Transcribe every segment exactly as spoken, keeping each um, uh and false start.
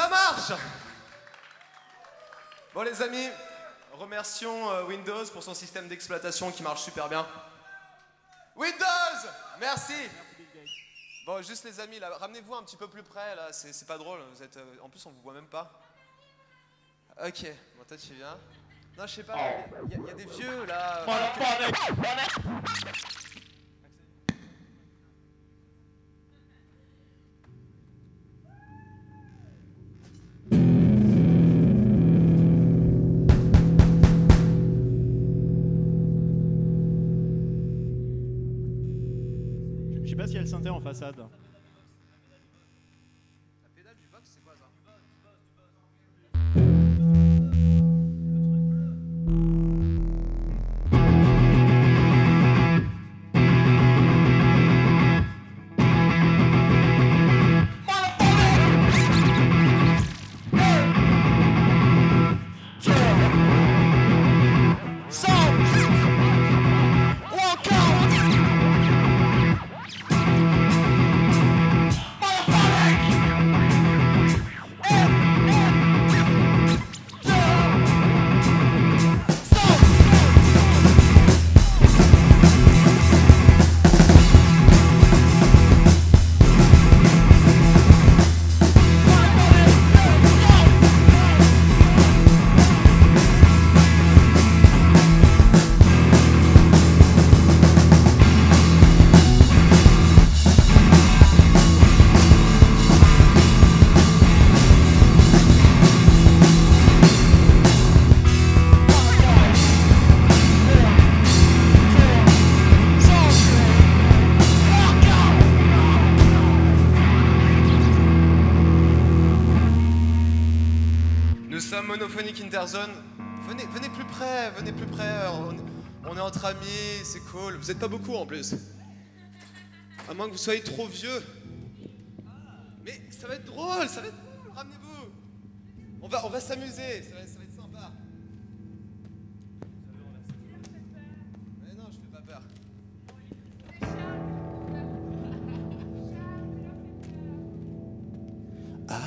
Ça marche! Bon les amis, remercions Windows pour son système d'exploitation qui marche super bien. Windows, merci. Bon, juste les amis, ramenez-vous un petit peu plus près, là, c'est pas drôle, vous êtes, euh, en plus on vous voit même pas. Ok, bon toi tu viens. Non, je sais pas, il y, y, y a des vieux, là. Je sais pas si y a le synthé en façade. La pédale du box, c'est quoi ça? Monophonic Interzone, venez, venez plus près, venez plus près, on, on est entre amis, c'est cool, vous êtes pas beaucoup en plus, à moins que vous soyez trop vieux, mais ça va être drôle, ça va être drôle, ramenez-vous, on va, on va s'amuser, ça va, ça va être sympa. Mais non, je fais pas peur. Ah.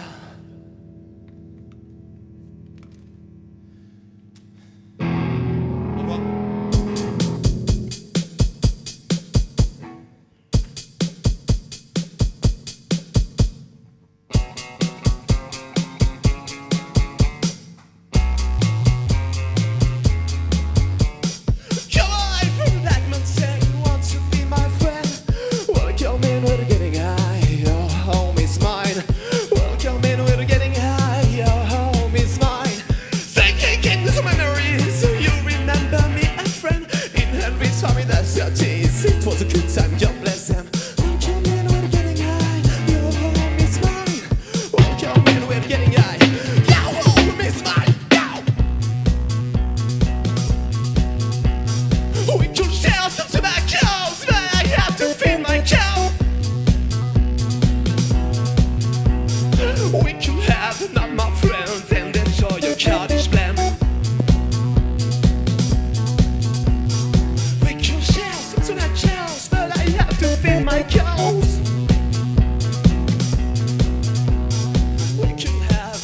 Cows. We can have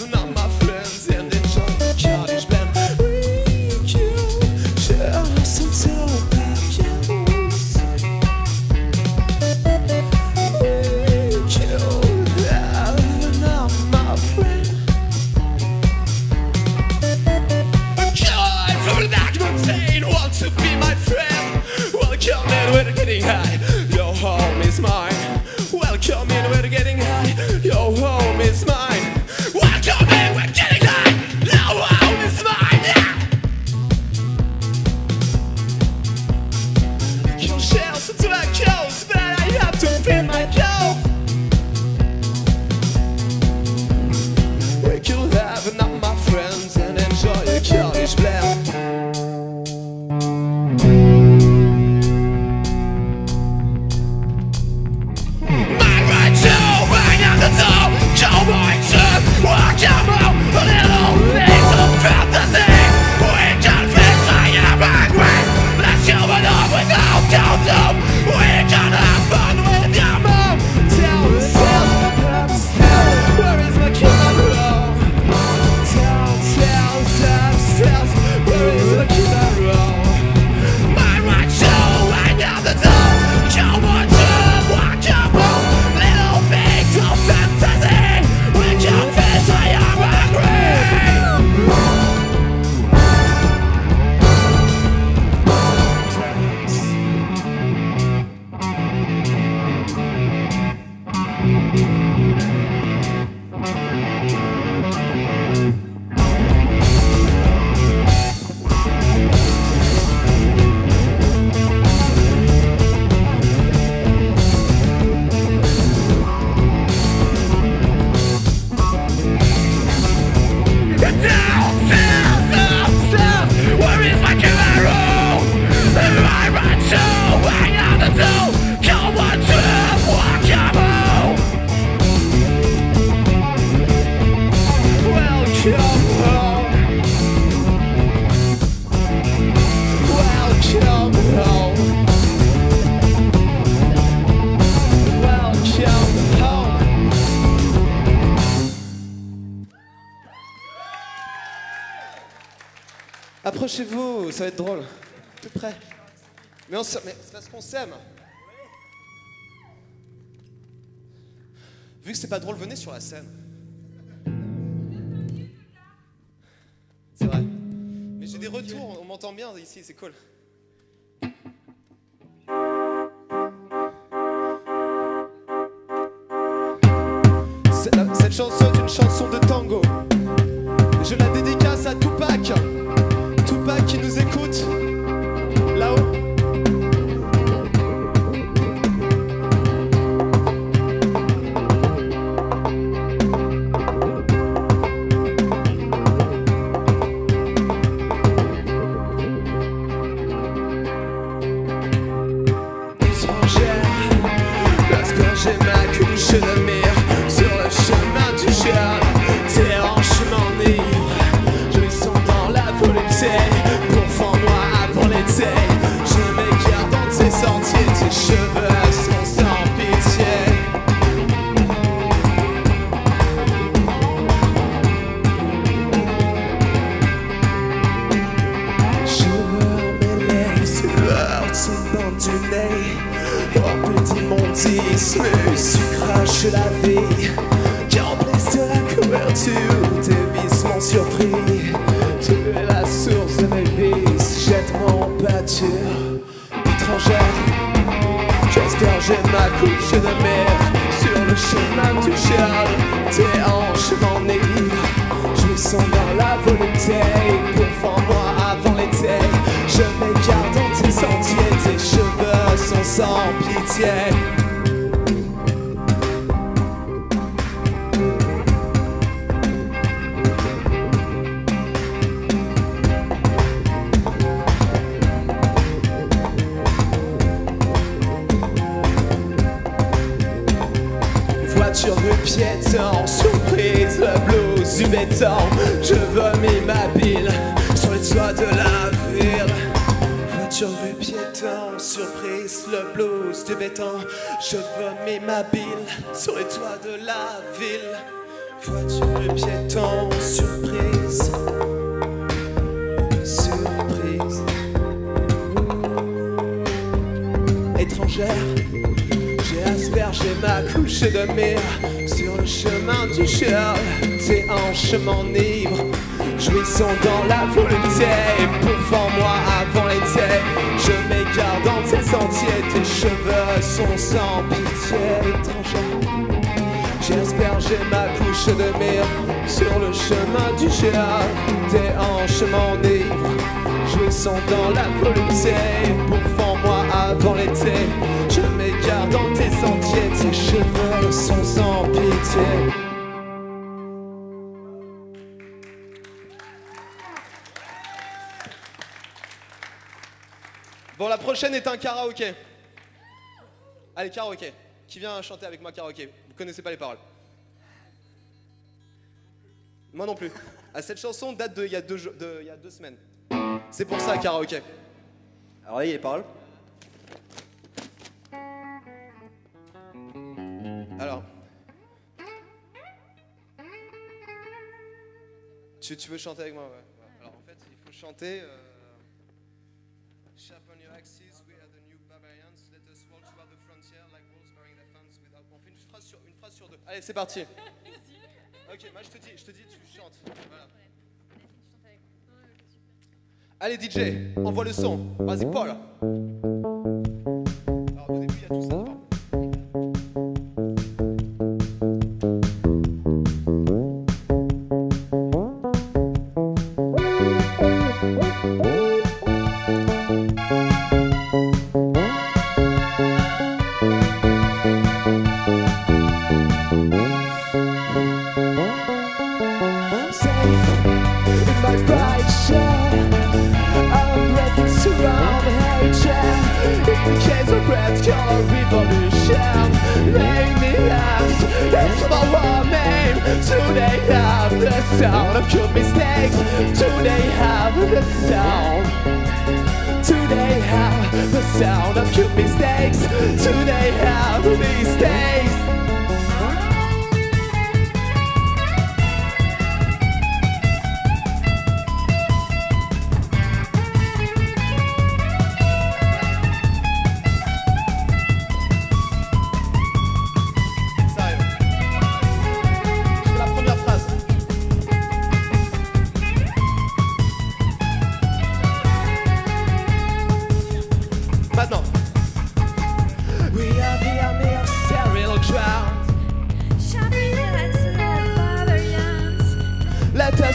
Approchez-vous, ça va être drôle. Tout près. Mais, mais c'est parce qu'on s'aime. Vu que c'est pas drôle, venez sur la scène. C'est vrai. Mais j'ai des retours, on m'entend bien ici, c'est cool. Cette chanson est une chanson de tango. Je la dédicace à Tupac. Tupac qui nous écoute là-haut. Je vomis ma bile sur les toits de la ville. Voiture de piéton, surprise. Surprise. Étrangère, j'ai aspergé ma couche de mire sur le chemin du cœur. Tes hanches m'enivrent, jouissons dans la volupté. Pourfends-moi avant l'été. Je m'égare dans tes sentiers, tes cheveux sont sans pitié. Étrangère, j'ai aspergé ma couche de myrrhe sur le chemin du géant. Tes hanches m'enivrent, jouissons dans la volupté. Pourfends-moi avant l'été. Je m'égare dans tes sentiers, tes cheveux sont sans pitié. Bon, la prochaine est un karaoké. Allez, karaoké. Qui vient chanter avec moi karaoké? Vous connaissez pas les paroles. Moi non plus. Ah, cette chanson date d'il y, y a deux semaines. C'est pour ça, karaoké. Alors là, il y a les paroles. Alors. Tu, tu veux chanter avec moi? Ouais. Alors en fait, il faut chanter... Euh... Sharp on your axes, we are the new barbarians. Let us walk toward the frontier like wolves bearing their fangs without... On fait une phrase sur, une phrase sur deux. Allez, c'est parti. Ok, moi je te dis, je te dis, tu chantes. Voilà. Allez D J, envoie le son. Vas-y Paul. Alors au début il y a tout ça devant.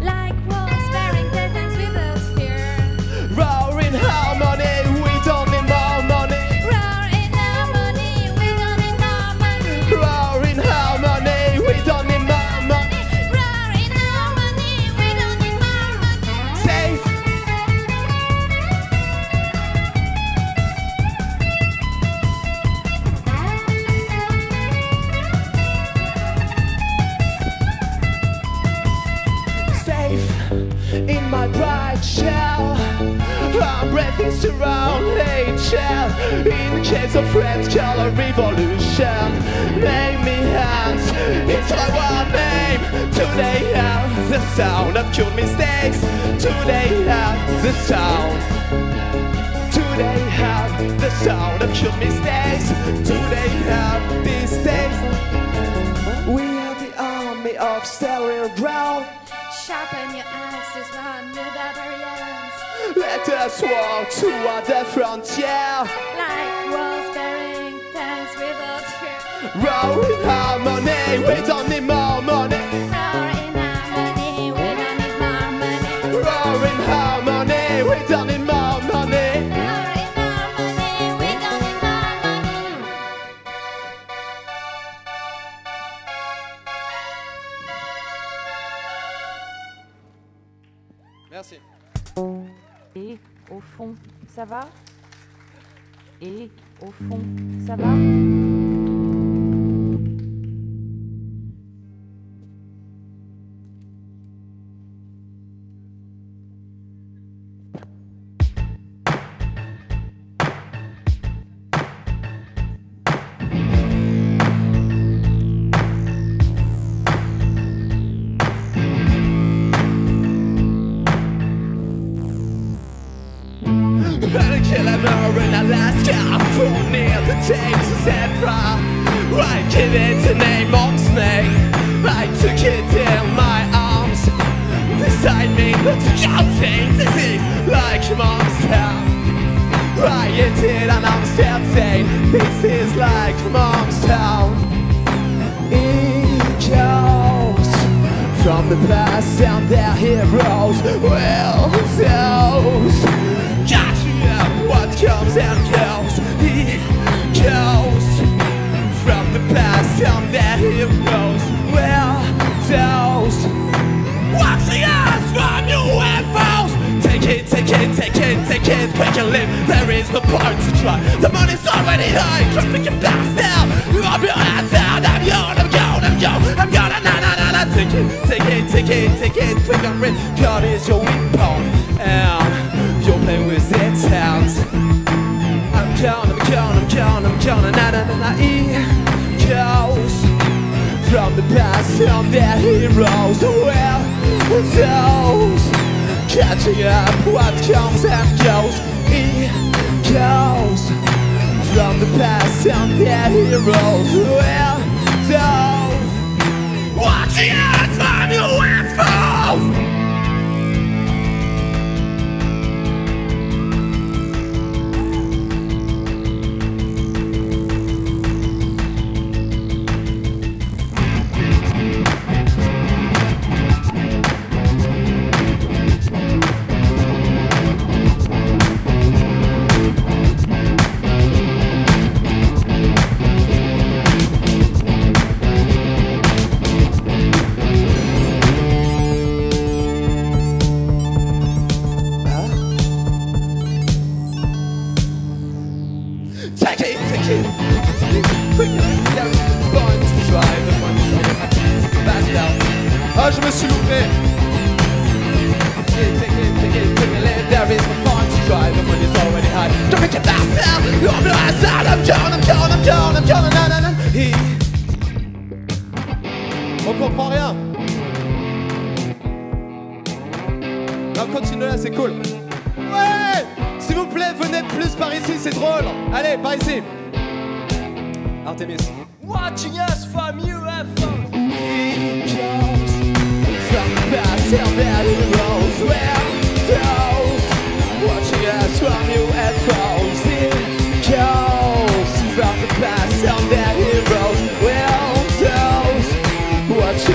Like wolves bearing the things we both fear. Roar in harmony, we don't need more money. Roar in harmony, we don't need more money. Roar in harmony, we don't need more money. Roar in harmony, we don't need more money. Safe. In my bright shell, I'm breathing surround H L. In case of red color revolution, name me hands, it's my one name. Today have the sound of cruel mistakes. Today have the sound. Today have the sound of cruel mistakes. Today have these days. We are the army of stereo ground. Sharpen your axes, run the barbarians. Let us walk toward the frontier. Like walls bearing things without fear. Roar in harmony, we don't need more money. Roar in harmony, we don't need more money. Roar in harmony, we don't need more money. Roar in harmony, we don't need more money. Merci. Et au fond, ça va? Et au fond, ça va?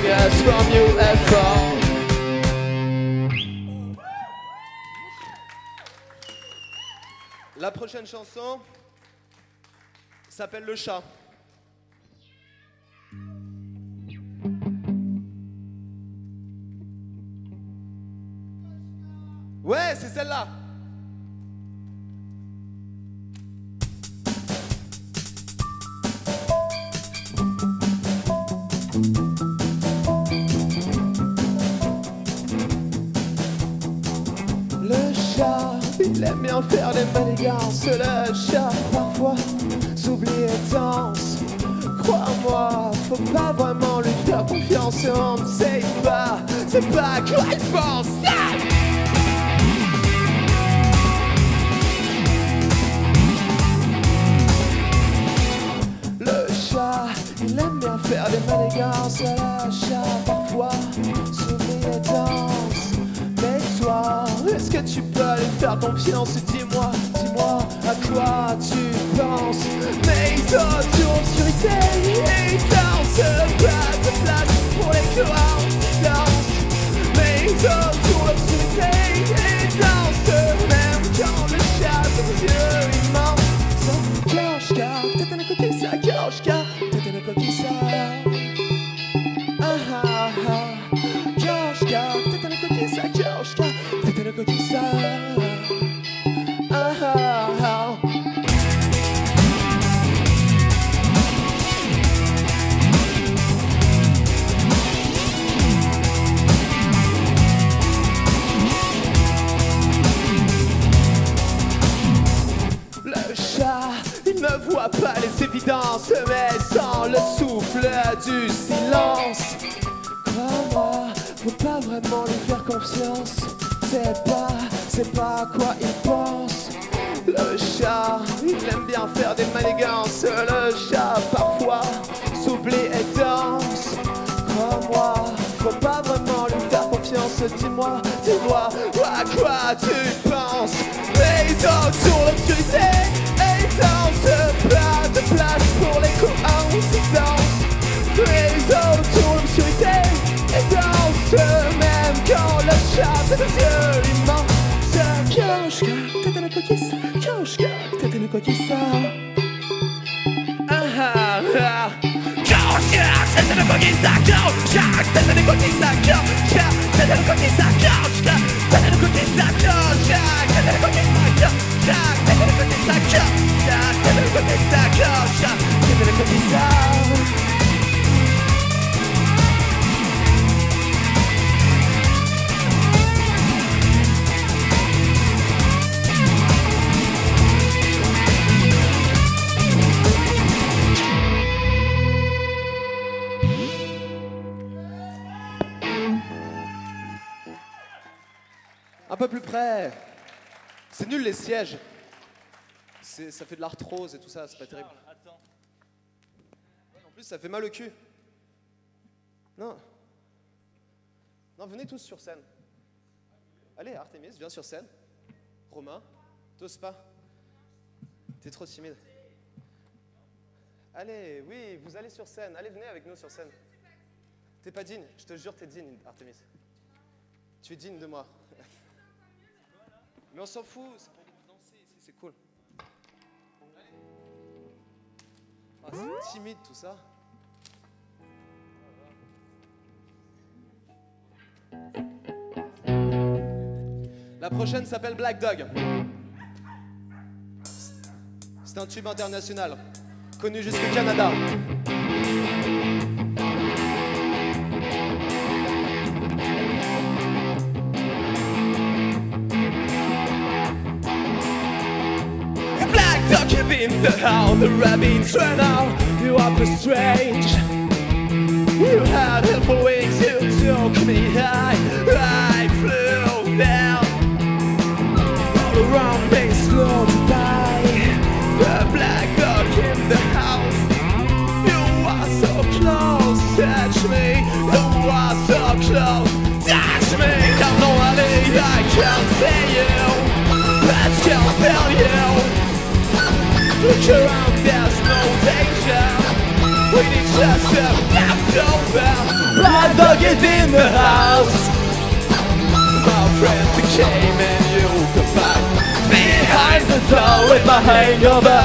Yes. from U F O. La prochaine chanson s'appelle Le Chat. Ouais, c'est celle-là. Le chat, il aime bien faire des manigances. Le chat, parfois, s'oublie et danse. Crois-moi, faut pas vraiment lui faire confiance. On ne sait pas, c'est pas quoi il pense. Il aime bien faire des manigances. Le chat parfois sourit et danse. Mais toi, est-ce que tu peux lui faire confiance? Dis-moi, dis-moi à quoi tu penses. Mais il tourne sur une télé et il danse. Pas de place pour les clowns, il danse. Mais il tourne sur une télé et il danse. Même quand le chat aux yeux immenses. Son cloche-car, t'es un à côté, sa cloche-car. Ne vois pas les évidences, mais sans le souffle du silence. Crois-moi, faut pas vraiment lui faire confiance. C'est pas, c'est pas quoi il pense. Le chat, il aime bien faire des manigances. Le chat, parfois, s'oublie et danse. Crois-moi, faut pas vraiment lui faire confiance. Dis-moi, dis-moi, à quoi tu penses? Mais donc, sur l'obscurité. Pas de place pour les coïncidences. Les autres ont l'obscurité et dansent. Même quand le chat de nos yeux immenses. Kioshka, t'étais le coquissa. Kioshka, t'étais le coquissa. Ah ah ah. Kioshka, t'étais le coquissa. Kioshka, t'étais le coquissa. Kioshka, t'étais le coquissa. Kioshka, t'étais le coquissa. Kioshka, t'étais le coquissa. Kioshka, t'étais le coquissa. Kioshka. T'avais le côté de ta cloche, t'avais le côté de ça. Un peu plus près. C'est nul les sièges. Ça fait de l'arthrose et tout ça, c'est pas terrible. Attends. En plus, ça fait mal au cul. Non. Non, venez tous sur scène. Allez, Artemis, viens sur scène. Romain, t'oses pas. T'es trop timide. Allez, oui, vous allez sur scène. Allez, venez avec nous sur scène. T'es pas digne, je te jure, t'es digne, Artemis. Tu es digne de moi. Mais on s'en fout, c'est pour vous danser ici, c'est cool. Ah, c'est timide tout ça. La prochaine s'appelle Black Dog. C'est un tube international, connu jusqu'au Canada. In the house, the rabbits ran out. You are too strange. You had helpful wings. You took me high. I flew down. All around they slowed by. The black dog in the house. You are so close. Touch me. You are so close. Touch me. I'm no alien. I can't see you. I can't feel you. Look around, there's no danger. We need just a leftover. mad dog is in the house. My friend became and you come back behind the door with my hangover.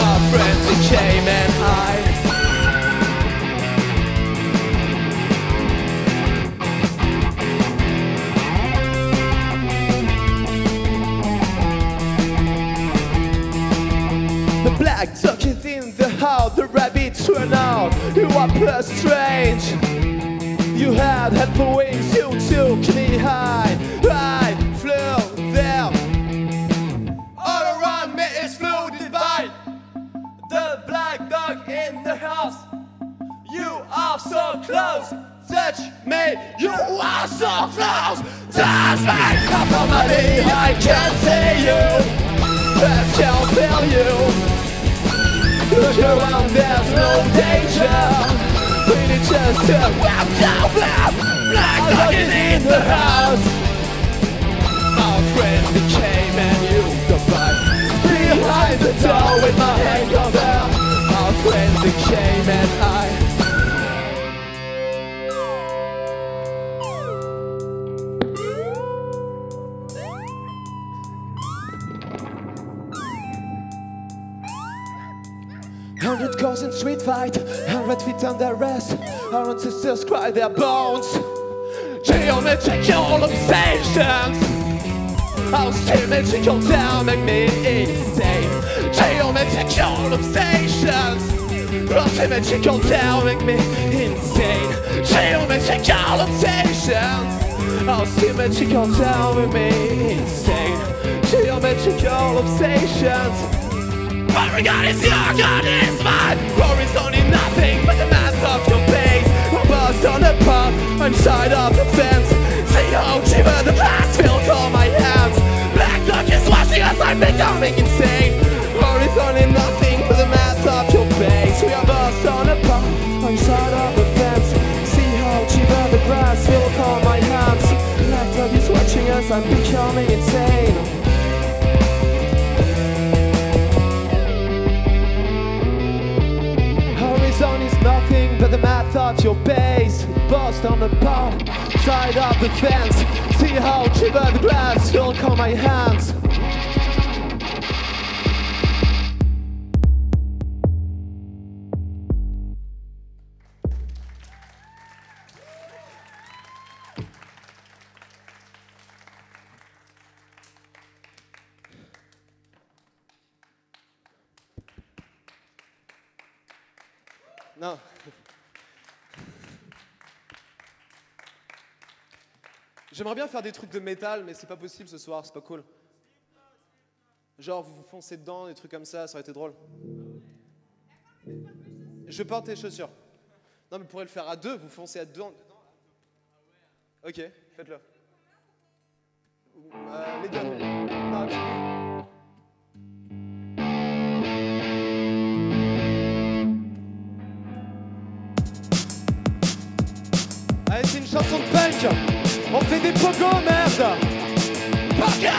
My friend became and I. The black duck is in the house, the rabbits run out. You are plus strange. You had had the wings, you took me high. I flew them. All around me is flooded by the black duck in the house. You are so close, touch me. You are so close, touch me. Come on, buddy, I can see you. I can't feel you. Look around, there's no danger. We need just to wrap down that black dog is in the house. My friend became and you got back behind the door with my hand on there. My friend became and I. Hundred cars in street fight, hundred feet under arrest. Our ancestors cry their bones. Geometrical obsessions. Our symmetrical down make me insane. Geometrical obsessions. Our symmetrical down make me insane. Geometrical obsessions. Our symmetrical down make me insane. Geometrical obsessions. Every God is your God is mine. War is only nothing but the mass of your base. A bust on a pump, inside of the fence. See how shiver the glass filled all my hands. Black dog is watching us, I'm becoming insane. War is only nothing but the mass of your base. We are bust on a pump, inside of the fence. See how shiver the glass filled all my hands. Black dog is watching us, I'm becoming insane. Nothing but the math of your base. Bust on the palm, side of the fence. See how shiver the glass, you'll call my hands. Non. J'aimerais bien faire des trucs de métal, mais c'est pas possible ce soir, c'est pas cool. Genre, vous vous foncez dedans, des trucs comme ça, ça aurait été drôle. Je porte tes chaussures. Non, mais vous pourrez le faire à deux, vous foncez à deux. En... Ok, faites-le. Euh, les deux. Non, je... C'est une chanson de punk. On fait des pogos, merde. Pogo.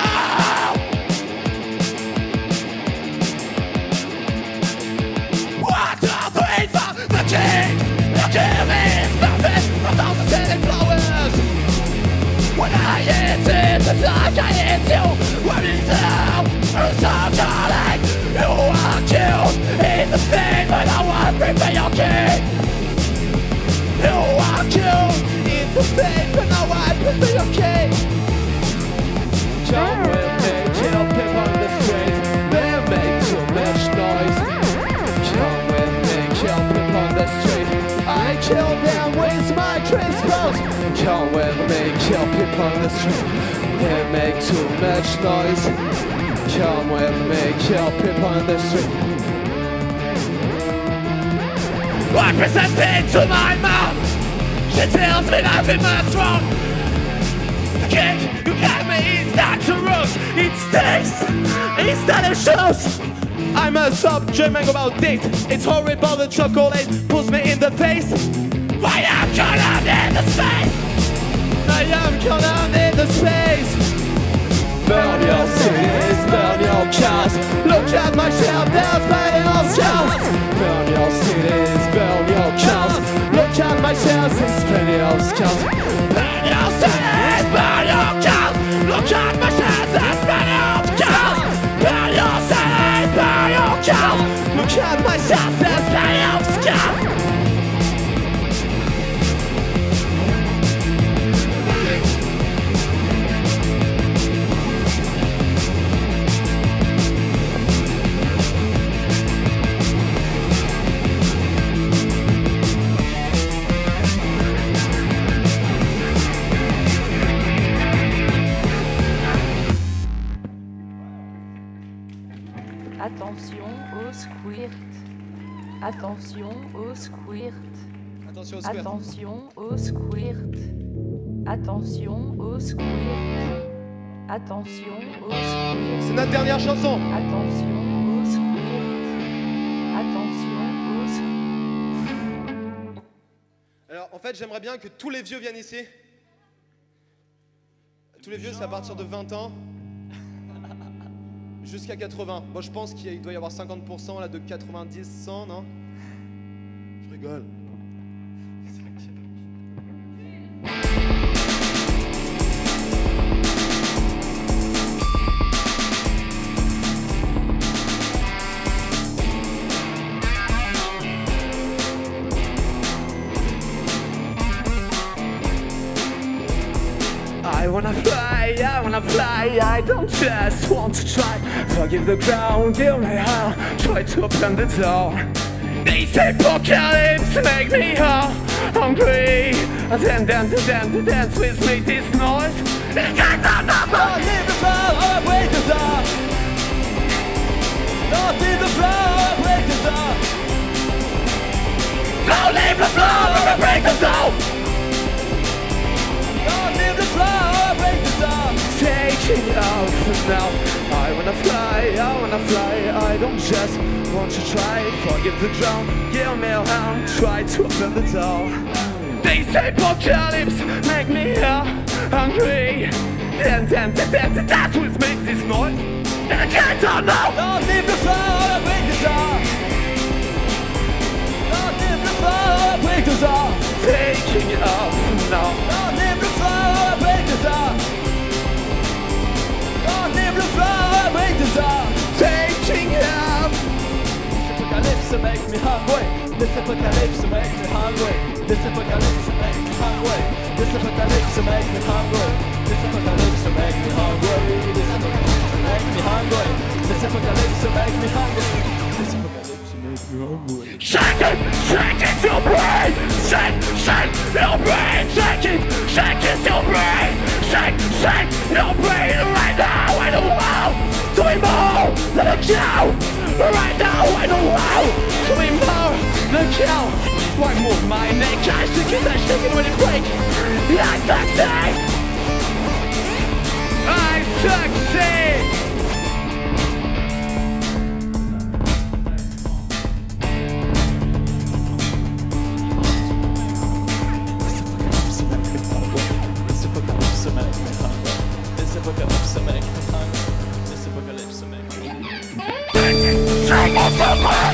What are the way for the king? The king is perfect. A thousand silly flowers. When I eat it, it's like I eat you. When it's out, it's out darling. You are killed in the same, but I won't prepare your king. You are killed in the pain, but now I prefer your case. Come with me, kill people on the street. They make too much noise. Come with me, kill people on the street. I kill them with my crossbows. Come with me, kill people on the street. They make too much noise. Come with me, kill people on the street. I present it to my mom. She tells me nothing much wrong. The cake you gave me is not the rose. It stinks, it's not a shoes. I must stop dreaming about it. It's horrible, the chocolate pulls me in the face. I am caught in the space. I am caught in the space. Burn your cities, burn your cars. Look at my shell, there's many Oscars. Burn your cities, burn your cars. Look at my shells, it's plenty of Attention au squirt. Attention au squirt. Attention au squirt. Attention au squirt. Attention au squirt. Attention au squirt. C'est notre dernière chanson. Attention au squirt. Attention au squirt. Alors en fait j'aimerais bien que tous les vieux viennent ici. Tous les vieux c'est à partir de vingt ans. Jusqu'à quatre-vingts. Bon, je pense qu'il doit y avoir cinquante pour cent là de quatre-vingt-dix, cent, non? Je rigole. I wanna fly, I wanna fly, I don't just want to try. Forgive the ground, give me hell, try to open the door. These apocalypse make me all hungry. And then, then, then, then, dance with me this noise. It's unbelievable, I break the door. Don't leave the floor, I break the door. Don't leave the floor, I break the door. Taking off now. I wanna fly, I wanna fly, I don't just want to try. Forgive the ground, give me a hand, try to open the door. They say apocalypse make me uh, hungry. And then the death will make this noise. And I can't talk now. Don't leave the floor, I'll break the door. Don't leave the floor, I'll break the door. Taking off now. Don't leave the floor, I'll break the door. Taking up. This apocalypse make me hungry. This apocalypse make me hungry. This apocalypse make me hungry. This apocalypse make me hungry. This apocalypse make me hungry. This apocalypse make me hungry. This apocalypse make me hungry. This apocalypse make me hungry. Shake it, shake it, your brain. Shake, shake, your brain. Shake it, shake it, your brain. Shake, shake, your brain right now. I don't know. To be more than a cow. Right now I don't know. To be more than a cow. Why move my neck? I shake it, I shake it when it breaks. I succeed. I succeed. This apocalypse make me hungry. This apocalypse make me hungry. I succeed!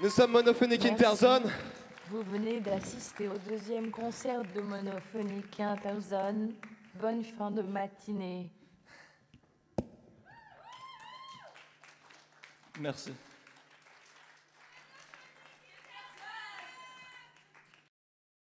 Nous sommes Monophonic Interzone. Vous venez d'assister au deuxième concert de Monophonic Interzone. Bonne fin de matinée. Merci.